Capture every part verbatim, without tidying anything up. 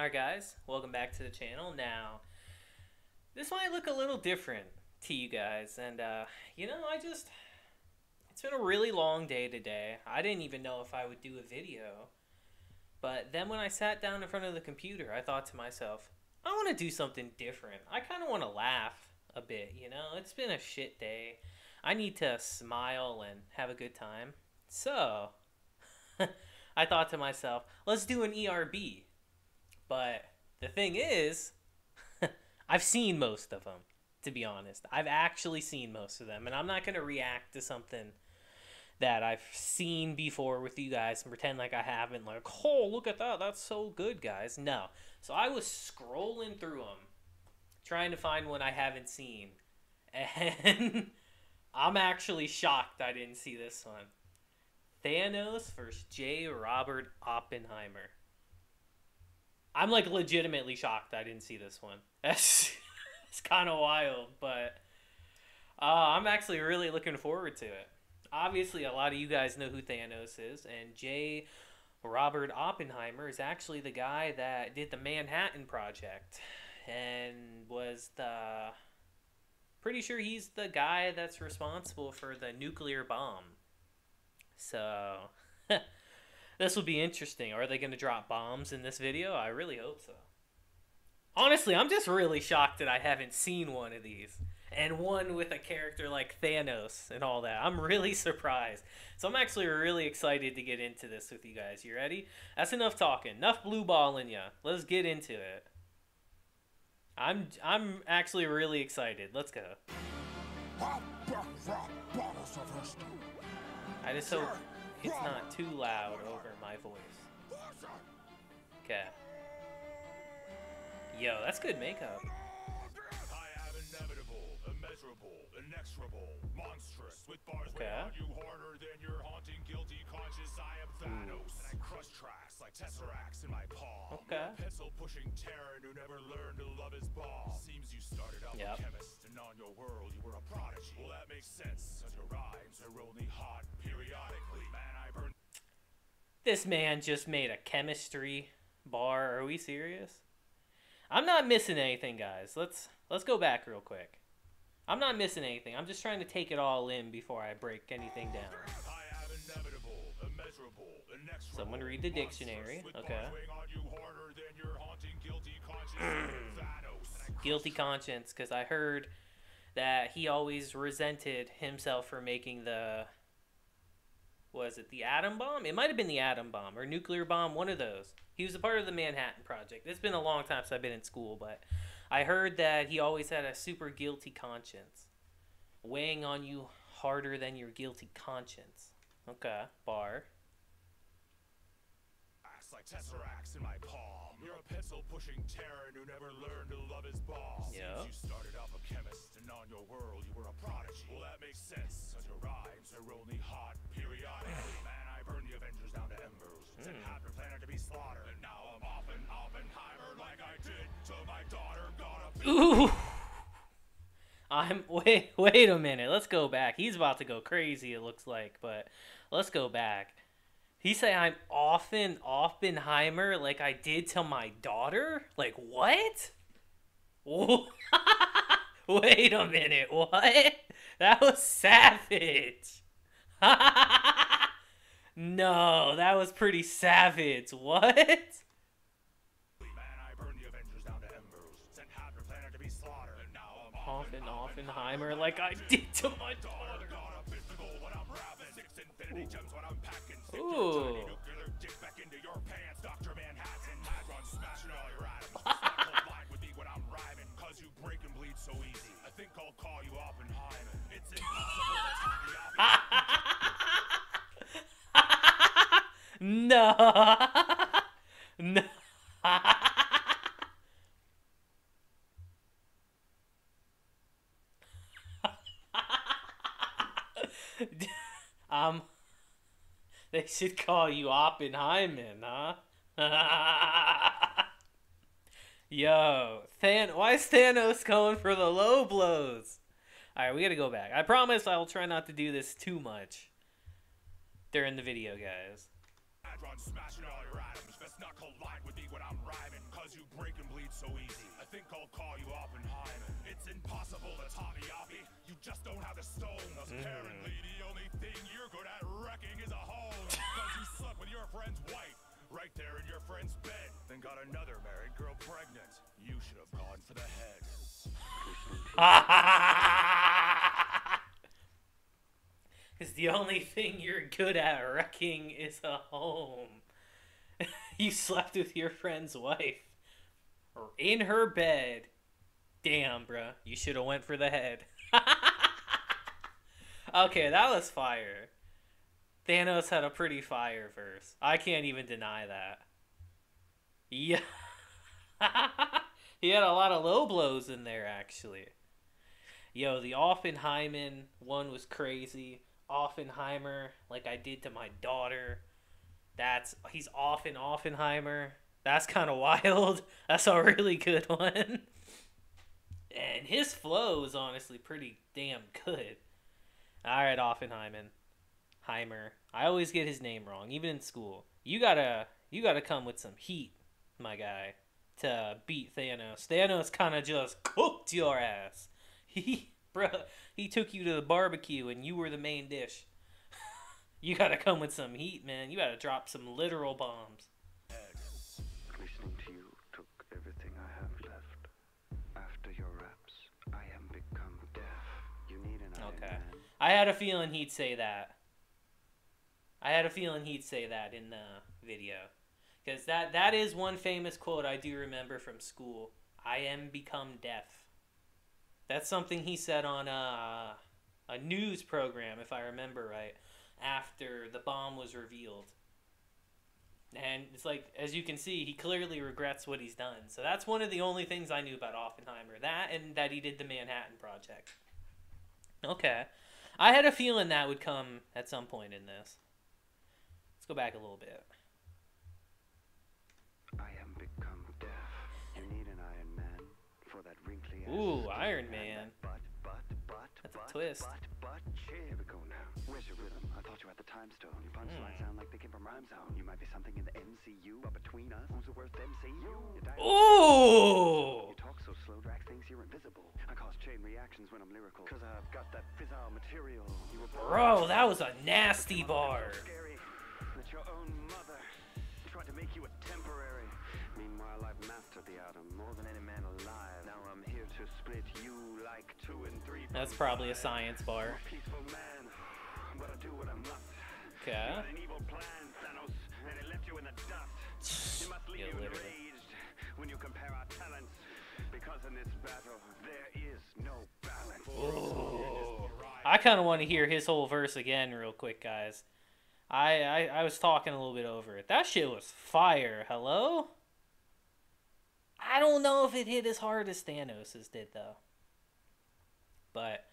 Alright guys, welcome back to the channel. Now, this might look a little different to you guys, and uh, you know, I just, it's been a really long day today. I didn't even know if I would do a video, but then when I sat down in front of the computer, I thought to myself, I want to do something different. I kind of want to laugh a bit, you know? It's been a shit day. I need to smile and have a good time. So, I thought to myself, let's do an E R B. But the thing is, I've seen most of them, to be honest. I've actually seen most of them, and I'm not going to react to something that I've seen before with you guys and pretend like I haven't, like, oh, look at that, that's so good, guys. No. So I was scrolling through them, trying to find one I haven't seen, and I'm actually shocked I didn't see this one. Thanos versus J. Robert Oppenheimer. I'm, like, legitimately shocked I didn't see this one. That's it's kind of wild, but uh, I'm actually really looking forward to it. Obviously, a lot of you guys know who Thanos is, and J. Robert Oppenheimer is actually the guy that did the Manhattan Project and was the... Pretty sure he's the guy that's responsible for the nuclear bomb. So... This will be interesting. Are they going to drop bombs in this video? I really hope so. Honestly, I'm just really shocked that I haven't seen one of these. And one with a character like Thanos and all that. I'm really surprised. So I'm actually really excited to get into this with you guys. You ready? That's enough talking. Enough blue balling ya. Let's get into it. I'm, I'm actually really excited. Let's go. I just hope... it's not too loud over my voice. Okay. Yo, that's good makeup. I am inevitable, immeasurable, inexorable, monstrous, with bars way on you harder than your haunting guilty conscience. I am Thanos, and I crush tracks like Tesseracts in my palm. Okay. Pencil pushing Terran who never learned to love his ball. Seems you started out a chemist, and on your world you were a prodigy. Well, that makes sense, since your rhymes are only hot periodically. This man just made a chemistry bar. Are we serious? I'm not missing anything, guys. Let's let's go back real quick. I'm not missing anything. I'm just trying to take it all in before I break anything down. I am inevitable, immeasurable, inexorable. Someone read the dictionary. Okay. Guilty conscience, because I heard that he always resented himself for making the... Was it the atom bomb? It might have been the atom bomb or nuclear bomb, one of those. He was a part of the Manhattan Project. It's been a long time since I've been in school, but I heard that he always had a super guilty conscience. Weighing on you harder than your guilty conscience. Okay, bar. Like tesseracts in my palm. You're a pencil pushing Terran who never learned to love his ball. Yep. Since you started off a chemist and on your world you were a prodigy. Well, that makes sense, since your rhymes are only hot periodically. Man, I burned the Avengers down to embers. Sent mm. half your planet to be slaughtered. And now I'm off and Oppenheimer like I did to my daughter. Gotta be Ooh. I'm wait wait a minute. Let's go back. He's about to go crazy, it looks like, but let's go back. He say I'm often Oppenheimer like I did to my daughter? Like, what? Wait a minute, what? That was savage. No, that was pretty savage. What? Man, I burned the Avengers down to embers. Sent half your planet to be slaughtered. And now I'm often Oppenheimer like I did to my daughter. Got a physical when I'm rapping. Six infinity gems when I'm packing. Ooh. No. No. um They should call you Oppenheimer, huh? Yo, Than why is Thanos going for the low blows? Alright, we gotta go back. I promise I'll try not to do this too much during the video, guys. Adron smashing all your atoms, best not collide with me when I'm rhyming, cause cause you break and bleed so easy. I think I'll call you Oppenheimer. It's impossible to top Yappy. You just don't have the stone. Apparently the only thing you're good at wrecking is a home. Cause you slept with your friend's wife, right there in your friend's bed. Then got another married girl pregnant. You should have gone for the head. Cause the only thing you're good at wrecking is a home. You slept with your friend's wife, or in her bed. Damn, bruh. You should have went for the head. Okay, that was fire. Thanos had a pretty fire verse. I can't even deny that. Yeah. He had a lot of low blows in there, actually. Yo, the Oppenheimer one was crazy. Oppenheimer, like I did to my daughter. That's, he's off in Oppenheimer. That's kind of wild. That's a really good one. And his flow is honestly pretty damn good. All right, Oppenheimer. Heimer. I always get his name wrong, even in school. You gotta, you gotta come with some heat, my guy, to beat Thanos. Thanos kind of just cooked your ass. He, bruh, he took you to the barbecue and you were the main dish. You gotta come with some heat, man. You gotta drop some literal bombs. Listening to you took everything I have left. After your raps, I am become deaf. You need an eye. Okay. I had a feeling he'd say that. I had a feeling he'd say that in the video. Because that, that is one famous quote I do remember from school. I am become deaf. That's something he said on a, a news program, if I remember right, after the bomb was revealed. And it's like, as you can see, he clearly regrets what he's done. So that's one of the only things I knew about Oppenheimer. That and that he did the Manhattan Project. Okay. I had a feeling that would come at some point in this. Go back a little bit. I am become deaf. You need an Iron Man for that wrinkly ass. Ooh, Iron Man. But, but, but, that's a twist. But, but, here we go now. Where's your rhythm? I thought you were at the time stone. Your punchlines sound like they came from Rhymezone. You might be something in the M C U, but between us, who's the worst M C U? Ooh! You talk so slow, Drax thinks you're invisible. I cause chain reactions when I'm lyrical. Cause I've got that bizarre material. Bro, that was a nasty bar. Your own mother tried to make you a temporary. Meanwhile, I've mastered the atom more than any man alive. Now I'm here to split you like two and three. That's probably a science bar. A peaceful man, but I do what I must. Okay. An evil plan, Thanos, and it left you in the dust. You must leave you enraged when you compare our talents. Because in this battle, there is no balance. Oh. I kind of want to hear his whole verse again real quick, guys. I, I, I was talking a little bit over it. That shit was fire. Hello? I don't know if it hit as hard as Thanos's did, though. But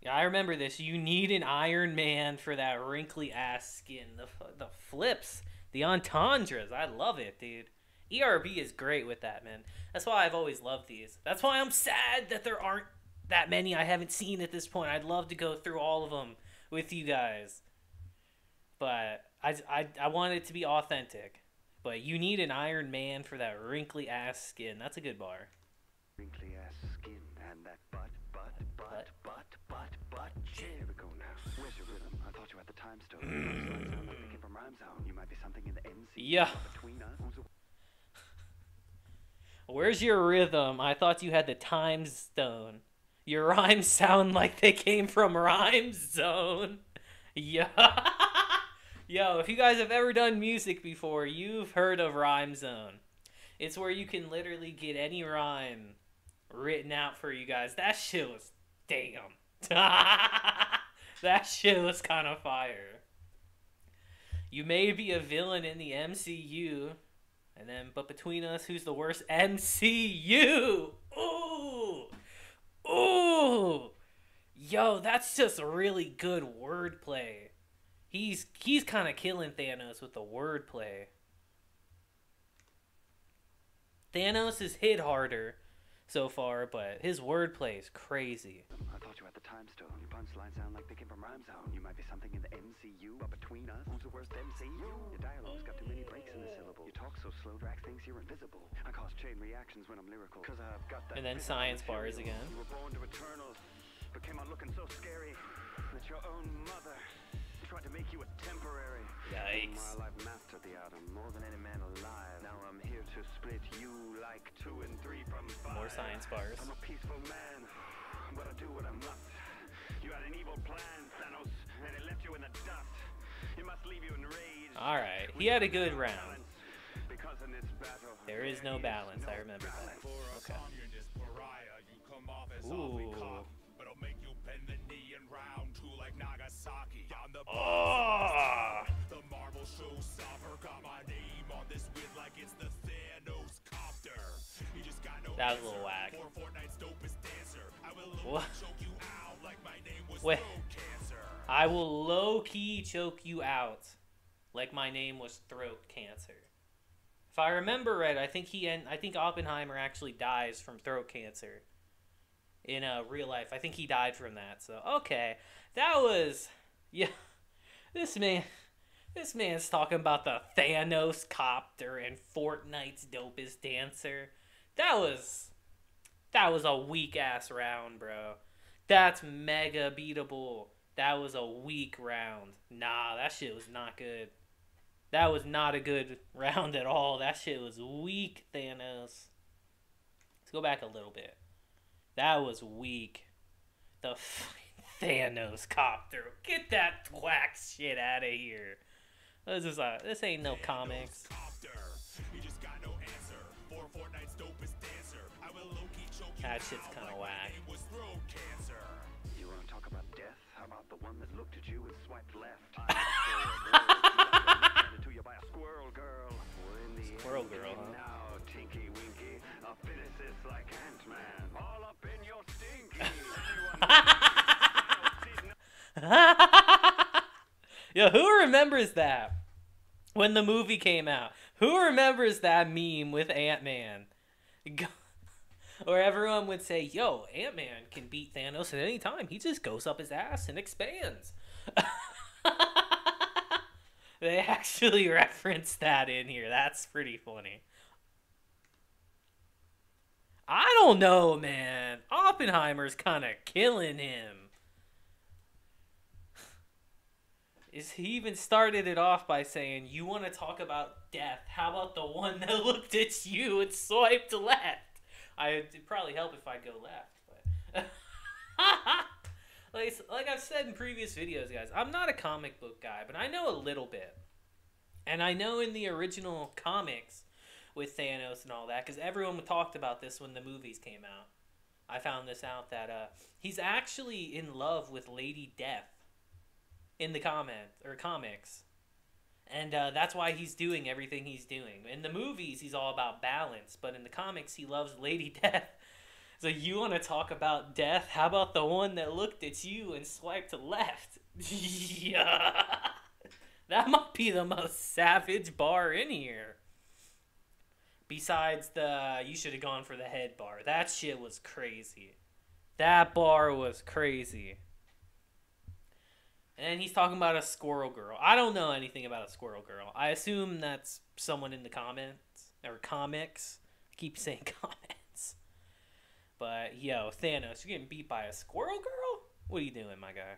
yeah, I remember this. You need an Iron Man for that wrinkly ass skin. The, the flips. The entendres. I love it, dude. E R B is great with that, man. That's why I've always loved these. That's why I'm sad that there aren't that many I haven't seen at this point. I'd love to go through all of them with you guys. But I, I, I want it to be authentic. But you need an Iron Man for that wrinkly ass skin. That's a good bar. Wrinkly ass skin and that butt, butt, butt, butt, butt, butt. Here we go now. Where's your rhythm? I thought you were at the time stone. I'm thinking from Rhymezone. You might be something in the M C U. Yeah. Between us. Where's your rhythm? I thought you had the time stone. Your rhymes sound like they came from Rhymezone. Yeah. Yo, if you guys have ever done music before, you've heard of Rhymezone. It's where you can literally get any rhyme written out for you guys. That shit was damn. That shit was kind of fire. You may be a villain in the M C U, and then, but between us, who's the worst M C U? Ooh! Ooh! Yo, that's just a really good wordplay. He's he's kind of killing Thanos with the wordplay. Thanos is hit harder so far, but his wordplay is crazy. I told you at the time stone, your punchlines sound like they came from Rhymezone. You might be something in the M C U, but between us, who's the worst M C U? Your dialogue's got too many breaks in the syllable. You talk so slow, Drax thinks you're invisible. I cause chain reactions when I'm lyrical, cause I've got that. And then science bars again. You were born to eternals, but came on looking so scary that your own mother tried to make you a temporary. Yikes. Meanwhile, I've mastered the atom more than any man alive. Now I'm here to split you like two and three from five. More science bars. I'm a peaceful man, but I do what I must. You had an evil plan, Thanos, and it left you in the dust. It must leave you enraged. Alright, he had a good round. Because in this battle, there is no balance, I remember that. Okay. Ooh. Oh. The marble shows suffer, got my name on this with like it's the Thanos copter. You just got no. That was a little whack. What? Wait. I will low key choke you out like my name was throat cancer. If I remember right, I think he and I think Oppenheimer actually dies from throat cancer in uh, real life. I think he died from that. So okay, that was yeah. This man, this man's talking about the Thanos copter and Fortnite's dopest dancer. That was, that was a weak ass round, bro. That's mega beatable. That was a weak round. Nah, that shit was not good. That was not a good round at all. That shit was weak, Thanos. Let's go back a little bit. That was weak. The f Thanos copter. Get that whack shit out of here. This is uh, this ain't no comics. That shit's kind of whack. You want to talk about death? How about the one that looked at you and swiped left? To you by a squirrel girl. Squirrel girl. Now, Tinky Winky, a physicist like Ant-Man, all up in your stinky. Yo, who remembers that when the movie came out? Who remembers that meme with Ant-Man? Or everyone would say, yo, Ant-Man can beat Thanos at any time. He just goes up his ass and expands. They actually referenced that in here. That's pretty funny. I don't know, man. Oppenheimer's kind of killing him. Is he even started it off by saying, you want to talk about death? How about the one that looked at you and swiped left? I, it'd probably help if I go left. But like, like I've said in previous videos, guys, I'm not a comic book guy, but I know a little bit. And I know in the original comics with Thanos and all that, because everyone talked about this when the movies came out. I found this out that uh, he's actually in love with Lady Death. In the comment or comics, and uh, that's why he's doing everything he's doing. In the movies, he's all about balance, but in the comics, he loves Lady Death. So you want to talk about death? How about the one that looked at you and swiped left? Yeah, that might be the most savage bar in here. Besides the you should have gone for the head bar. That shit was crazy. That bar was crazy. And he's talking about a squirrel girl. I don't know anything about a squirrel girl. I assume that's someone in the comments or comics. I keep saying comments. But yo, Thanos, you're getting beat by a squirrel girl? What are you doing, my guy?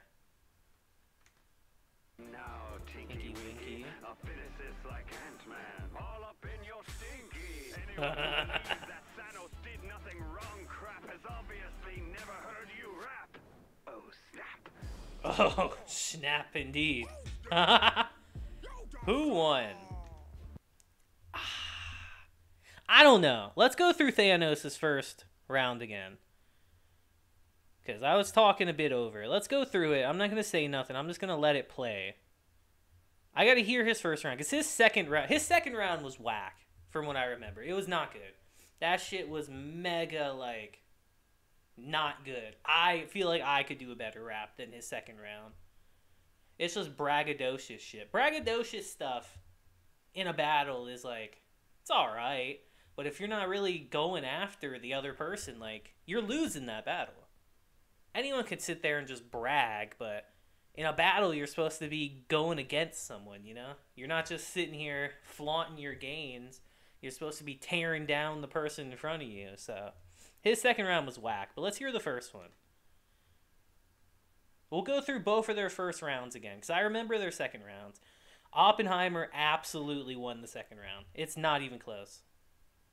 Now, Tinky Winky, a physicist like Ant-Man, all up in your stinky. Anyone who believes that Thanos did nothing wrong crap has obviously never heard you rap. Oh, snap. Oh, snap indeed. Who won? I don't know. Let's go through Thanos' first round again. Because I was talking a bit over. Let's go through it. I'm not going to say nothing. I'm just going to let it play. I got to hear his first round. Because his second round, his second round was whack, from what I remember. It was not good. That shit was mega, like... not good. I feel like I could do a better rap than his second round. It's just braggadocious shit. Braggadocious stuff in a battle is like, it's alright. But if you're not really going after the other person, like, you're losing that battle. anyone could sit there and just brag, but in a battle, you're supposed to be going against someone, you know? You're not just sitting here flaunting your gains. You're supposed to be tearing down the person in front of you, so... His second round was whack, but let's hear the first one. We'll go through both of their first rounds again, because I remember their second rounds. Oppenheimer absolutely won the second round. It's not even close.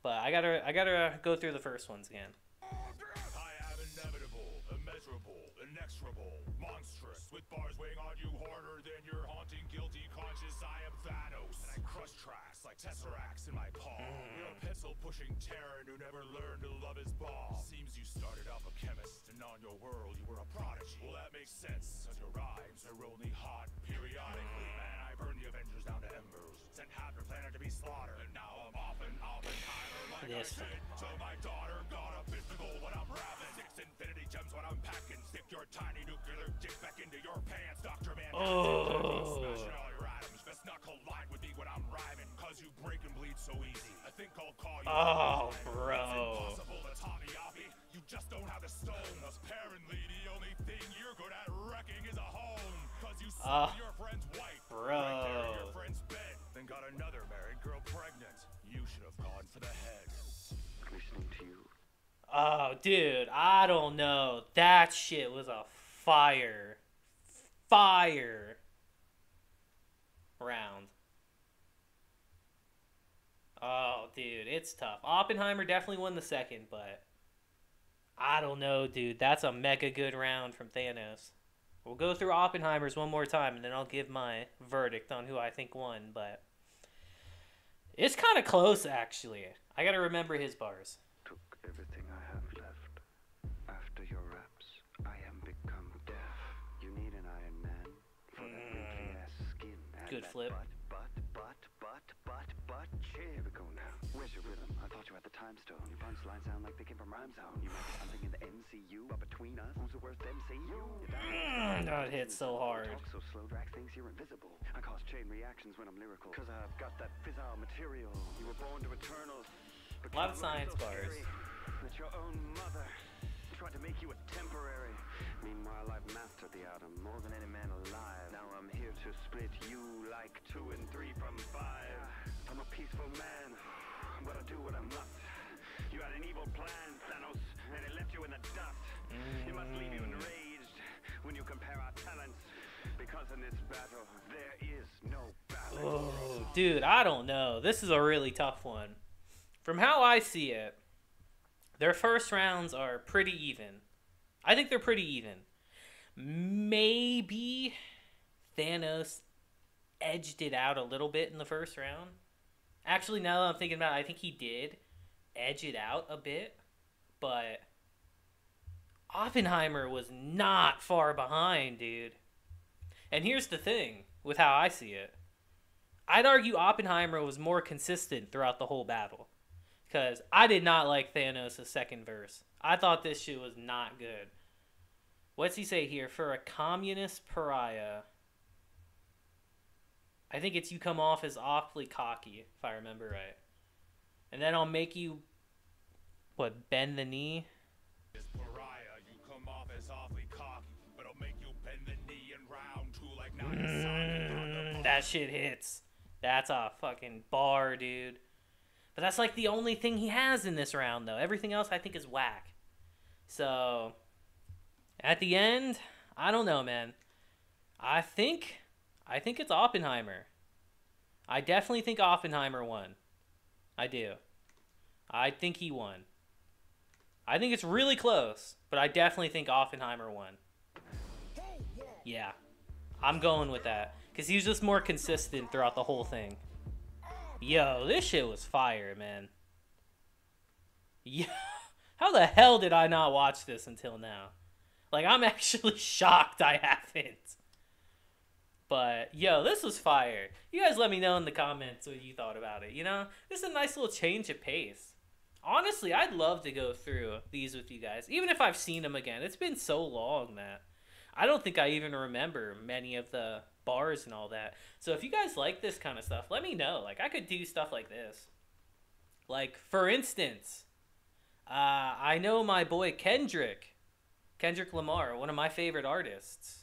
But I gotta, I gotta go through the first ones again. I am inevitable, immeasurable, inexorable, monstrous, with bars weighing on you harder than your haunting guilty conscience. I am Thanos, and I crush tracks like Tesseracts in my paw. Mm. You're a pencil-pushing Terran who never learned to love his ball. Seems you started off a chemist, and on your world you were a prodigy. Well, that makes sense, because your rhymes are only hot periodically, man. I burn the Avengers down to embers, sent half your planet to be slaughtered, and now I'm off and off and high. Yes. So my daughter got a physical when I'm rapping. Six infinity gems when I'm packing. Stick your tiny nuclear dick back into your pants, Doctor Man. Oh. Smashing all your items. Best not collide with me when I'm rhyming, cause you break and bleed so easy. I think I'll call you. Oh, bro. It's impossible to Tommy Yabi. You just don't have the stone. Apparently, the only thing you're good at wrecking is a home, cause you saw your friend's wife right there in your friend's bed, then got another married girl pregnant. You should have gone for the head. Listening to you. Oh, dude, I don't know. That shit was a fire, fire round. Oh, dude, it's tough. Oppenheimer definitely won the second, but I don't know, dude. That's a mega good round from Thanos. We'll go through Oppenheimer's one more time, and then I'll give my verdict on who I think won, but... It's kind of close, actually. I gotta remember his bars. Took everything I have left. After your raps, I am become deaf. You need an Iron Man for mm. that wrinkly ass skin. And good flip. But, but, but, but, but, here we go now. Where's your rhythm? I thought you had the time stone. Your punchlines sound like they came from Rhymezone. You might be something in the M C U, but between us, who's the worst M C U? Mm, no, it hits so hard. You talk so slow, Drax thinks you're invisible. I cause chain reactions when I'm lyrical, cause I've got that fissile material. You were born to eternal. A lot of science bars. That your own mother tried to make you a temporary. Meanwhile, I've mastered the atom more than any man alive. Now I'm here to split you like two and three from five. I'm a peaceful man, but I do what I'm not. You had an evil plan, Thanos, and it left you in the dust. You must leave you enraged when you compare our talents, because in this battle there is no balance. Oh, dude, I don't know. This is a really tough one. From how I see it, their first rounds are pretty even. I think they're pretty even. Maybe Thanos edged it out a little bit in the first round. Actually, now that I'm thinking about it, I think he did edge it out a bit. But Oppenheimer was not far behind, dude. And here's the thing with how I see it. I'd argue Oppenheimer was more consistent throughout the whole battle. Because I did not like Thanos' second verse. I thought this shit was not good. What's he say here? For a communist pariah, I think it's you come off as awfully cocky, if I remember right. And then I'll make you, what, bend the knee? This pariah, you come off as awfully cocky, but I'll make you bend the knee in round two like not mm, that shit hits. That's a fucking bar, dude. But that's like the only thing he has in this round, though. Everything else I think is whack. So, at the end, I don't know, man. I think, I think it's Oppenheimer. I definitely think Oppenheimer won. I do. I think he won. I think it's really close, but I definitely think Oppenheimer won. Yeah, I'm going with that. Because he was just more consistent throughout the whole thing. Yo, this shit was fire, man. Yeah, how the hell did I not watch this until now? Like, I'm actually shocked I haven't. But, yo, this was fire. You guys let me know in the comments what you thought about it, you know? This is a nice little change of pace. Honestly, I'd love to go through these with you guys, even if I've seen them again. It's been so long that I don't think I even remember many of the bars and all that. So if you guys like this kind of stuff, let me know. Like, I could do stuff like this. Like, for instance, uh, I know my boy Kendrick Kendrick Lamar, one of my favorite artists,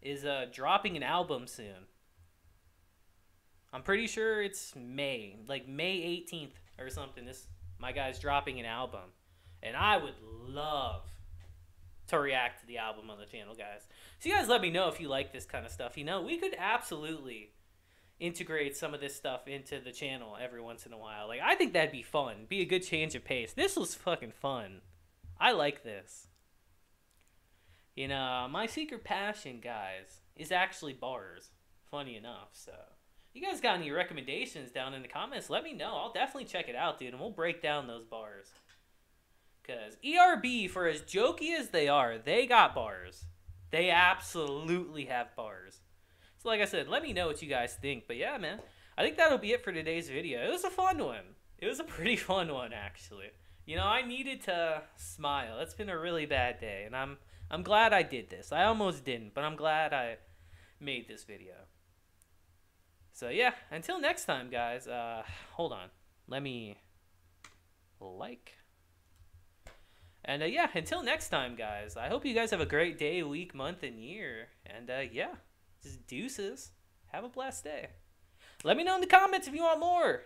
is uh, dropping an album soon. I'm pretty sure it's May, like May eighteenth or something. This my guy's dropping an album, and I would love to react to the album on the channel, guys. So you guys let me know if you like this kind of stuff. You know, we could absolutely integrate some of this stuff into the channel every once in a while. Like, I think that'd be fun. Be a good change of pace. This was fucking fun. I like this. You know, my secret passion, guys, is actually bars. Funny enough, so. You guys got any recommendations down in the comments? Let me know. I'll definitely check it out, dude, and we'll break down those bars. Because E R B, for as jokey as they are, they got bars. They absolutely have bars. So like I said, let me know what you guys think. But yeah, man, I think that'll be it for today's video. It was a fun one. It was a pretty fun one, actually. You know, I needed to smile. It's been a really bad day, and I'm I'm glad I did this. I almost didn't, but I'm glad I made this video. So yeah, until next time, guys. Uh, hold on. Let me like... And, uh, yeah, until next time, guys, I hope you guys have a great day, week, month, and year. And, uh, yeah, just deuces. Have a blessed day. Let me know in the comments if you want more.